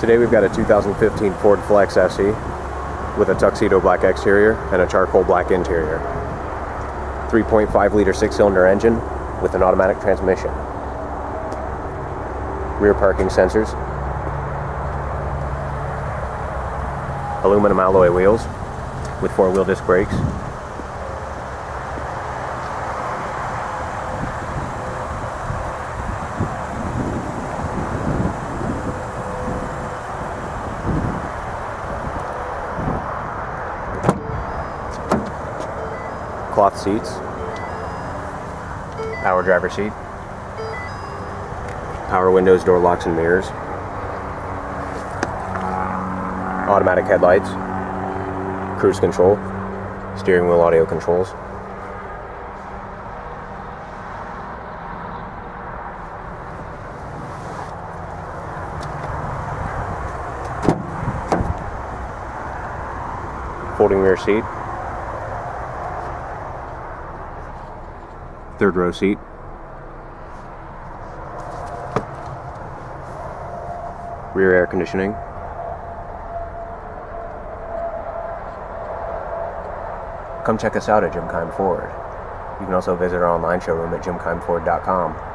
Today we've got a 2015 Ford Flex SE with a tuxedo black exterior and a charcoal black interior. 3.5 liter 6-cylinder engine with an automatic transmission. Rear parking sensors. Aluminum alloy wheels with 4-wheel disc brakes. Cloth seats, power driver seat, power windows, door locks and mirrors, automatic headlights, cruise control, steering wheel audio controls, folding rear seat, third row seat, rear air conditioning, come check us out at Jim Keim Ford. You can also visit our online showroom at jimkeimford.com.